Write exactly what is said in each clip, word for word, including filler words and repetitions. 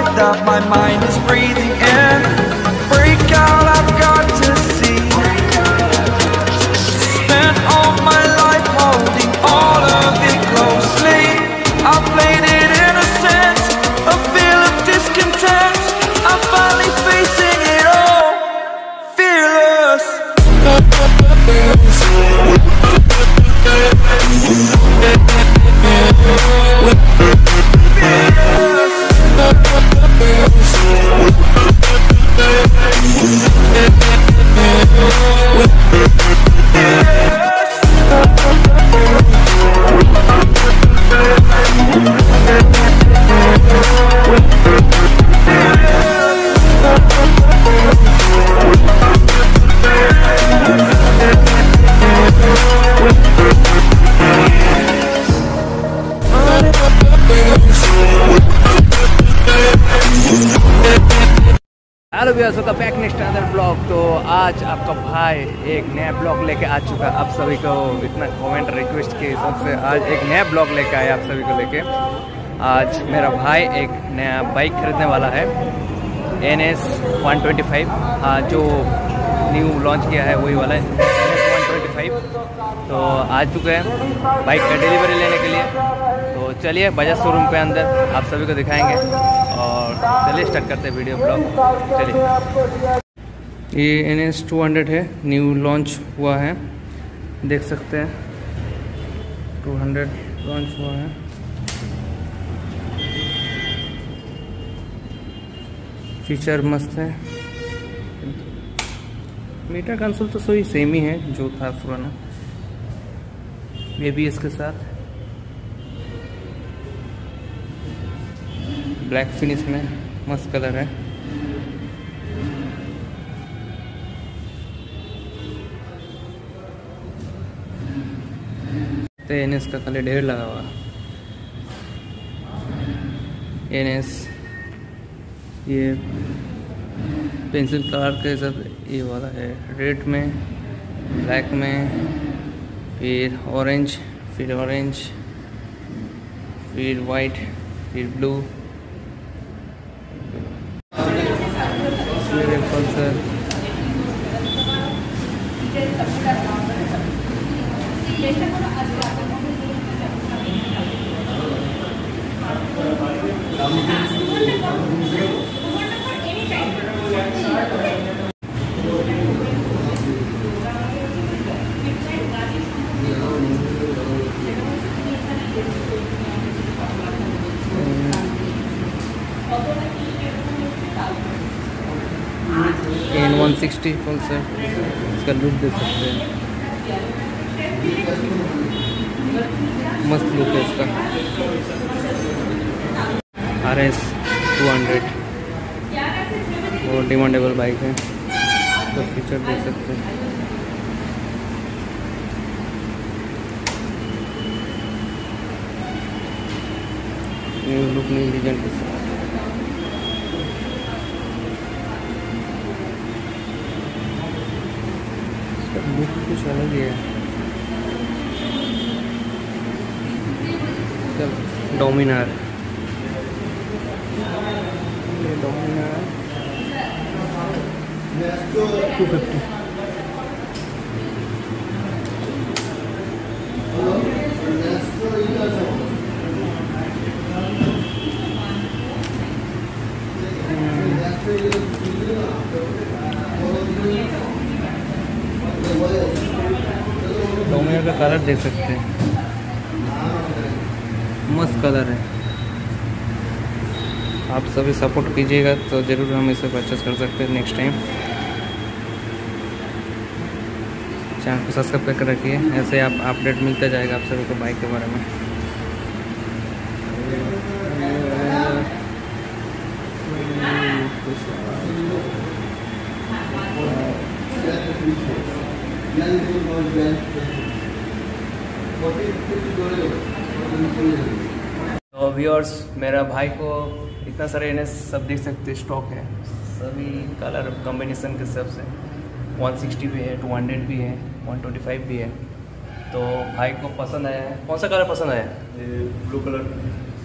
it that my mind is breathing in. Freak out, I've got to see. Spent all my life holding all of it closely. I played it innocent, a feel of discontent. I'm finally facing it all, fearless. Hello viewers, welcome back next other blog. तो आज आपका भाई एक नया blog लेके आ चुका है। आप सभी को इतना कमेंट रिक्वेस्ट के हिसाब से आज एक नया ब्लॉग लेके आया। आप सभी को लेके आज मेरा भाई एक नया बाइक खरीदने वाला है, N S one twenty five जो न्यू लॉन्च किया है वही वाला है, N S one twenty five. तो आ चुके हैं बाइक का डिलीवरी लेने के लिए। तो चलिए बजाज शोरूम के अंदर आप सभी को दिखाएंगे और चलिए स्टार्ट करते हैं वीडियो ब्लॉग। चलिए, ये एन एस टू हंड्रेड है, न्यू लॉन्च हुआ है, देख सकते हैं टू हंड्रेड लॉन्च हुआ है। फीचर मस्त है, मीटर कंसोल तो सही सेम ही है जो था पुराना, ए बी एस के साथ ब्लैक फिनिश में मस्त कलर है। तो एन एस का कलर ढेर लगा हुआ है। एन एस ये पेंसिल कलर के सब ये वाला है, रेड में, ब्लैक में, फिर ऑरेंज, फिर ऑरेंज, फिर वाइट, फिर ब्लू। वन सिक्स्टी पल्सर, इसका लुक देख सकते हैं, मस्त लुक है इसका। आर एस टू हंड्रेड और डिमांडेबल बाइक है, तो फीचर देख सकते हैं। न्यू लुक, न्यू डिजाइन के साथ कुछ अलग ही है। Dominar, Dominar two fifty, Dominar का कलर देख सकते हैं, मस्त कलर है। आप सभी सपोर्ट कीजिएगा तो ज़रूर हम इसे परचेस कर सकते हैं नेक्स्ट टाइम। चैनल को सब्सक्राइब करके रखिए, ऐसे आप अपडेट मिलता जाएगा आप सभी को बाइक के बारे में। तो व्यूअर्स, मेरा भाई को इतना सारे एन एस सब देख सकते हैं, स्टॉक है सभी कलर कॉम्बिनेशन के हिसाब से। वन सिक्स्टी भी है, टू हंड्रेड भी है, वन ट्वेंटी फाइव भी है। तो भाई को पसंद आया है। कौन सा कलर पसंद आया? Blue colour.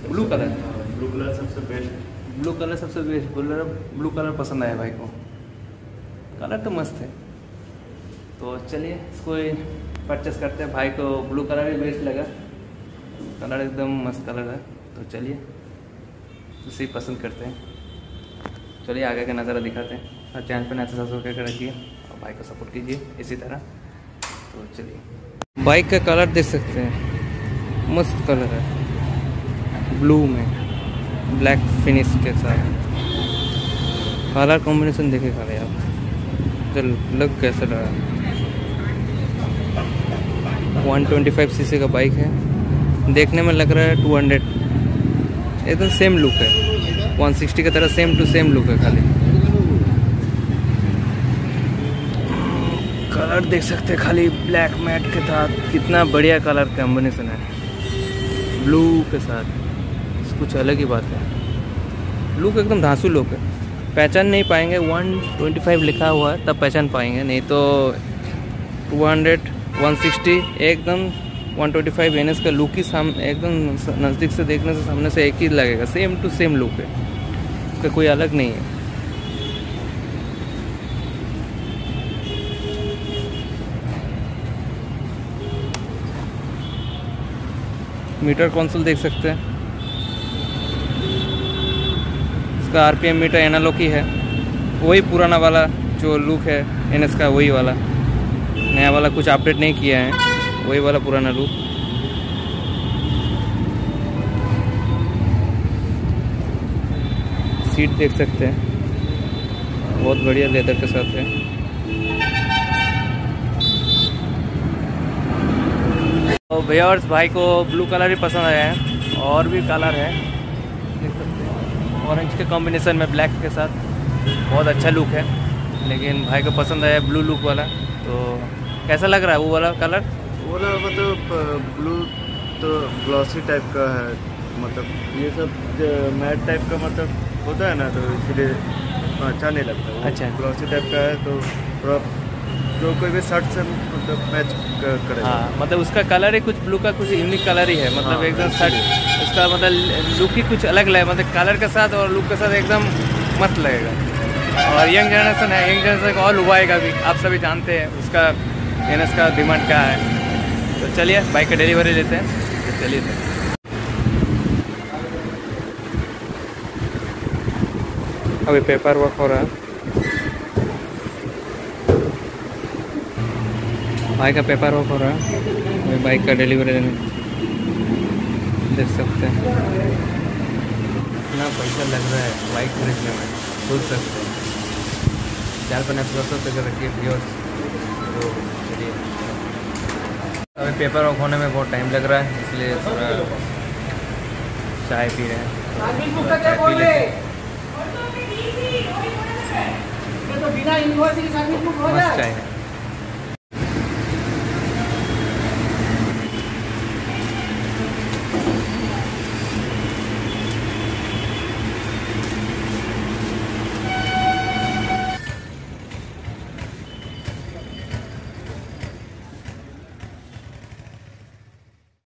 Blue colour, blue colour सबसे बेस्ट ब्लू कलर सबसे बेस्ट बोल रहे, ब्लू कलर पसंद आया भाई को, कलर तो मस्त है। तो चलिए इसको परचेस करते हैं, भाई को ब्लू कलर भी बेस्ट लगा, कलर एकदम मस्त कलर है। तो चलिए उसे पसंद करते हैं, चलिए आगे का नज़ारा दिखाते हैं। हर चैनल पर नए सब्सक्राइब कर रखिए और भाई को सपोर्ट कीजिए इसी तरह। तो चलिए बाइक का कलर देख सकते हैं, मस्त कलर है, ब्लू में ब्लैक फिनिश के साथ कलर कॉम्बिनेशन देखे खाली आप, तो लग कैसा लगा। वन ट्वेंटी फाइव सीसी का बाइक है, देखने में लग रहा है टू हंड्रेड, एकदम सेम लुक है वन सिक्सटी की तरह, सेम टू सेम लुक है। खाली कलर देख सकते हैं, खाली ब्लैक मैट के साथ कितना बढ़िया कलर कॉम्बिनेशन है, ब्लू के साथ कुछ अलग ही बात है। लुक एकदम धांसू लुक है, पहचान नहीं पाएंगे, वन ट्वेंटी फाइव लिखा हुआ है तब पहचान पाएंगे, नहीं तो टू हंड्रेड, वन सिक्सटी एकदम one twenty five N S का लुक ही साम एकदम नज़दीक से देखने से सामने से एक ही लगेगा, सेम टू सेम लुक है, उसका कोई अलग नहीं है। मीटर कंसोल देख सकते हैं, इसका आरपीएम मीटर एनालॉग ही है, वही पुराना वाला जो लुक है एन एस का वही वाला, नया वाला कुछ अपडेट नहीं किया है, वही वाला पुराना लुक। सीट देख सकते हैं, बहुत बढ़िया लेदर के साथ है। तो व्यूअर्स, भाई को ब्लू कलर ही पसंद आया है, और भी कलर है देख सकते हैं, ऑरेंज के कॉम्बिनेशन में ब्लैक के साथ बहुत अच्छा लुक है, लेकिन भाई को पसंद आया ब्लू लुक वाला। तो कैसा लग रहा है वो वाला कलर? बोला मतलब ब्लू तो ग्लॉसी टाइप का है, मतलब ये सब मैट टाइप का मतलब होता है ना, तो इसलिए अच्छा नहीं लगता, अच्छा ग्लॉसी टाइप का है तो थोड़ा जो कोई भी शर्ट से मतलब मैच करेगा। हाँ, मतलब उसका कलर ही कुछ ब्लू का कुछ यूनिक कलर ही है, मतलब हाँ, एकदम शर्ट उसका मतलब लुक ही कुछ अलग लगे, मतलब कलर के साथ और लुक के साथ एकदम मस्त लगेगा। और यंग जनरेशन है, यंग जनरेशन को और उबाएगा भी, आप सभी जानते हैं उसका एन एस का डिमांड क्या है। तो चलिए बाइक का डिलीवरी लेते हैं, तो चलिए। अभी पेपर वर्क हो रहा है, बाइक का पेपर वर्क हो रहा है, अभी बाइक का डिलीवरी लेने देख सकते हैं। इतना पैसा लग रहा है बाइक खरीदने में, खुद सकते हैं चार पन्ना सौ तक रखिए व्यूअर्स। तो चलिए, अभी पेपर वर्क होने में बहुत टाइम लग रहा है, इसलिए थोड़ा चाय पी रहे हैं, बिना यूनिवर्सिटी सर्विस बुक हो जाए।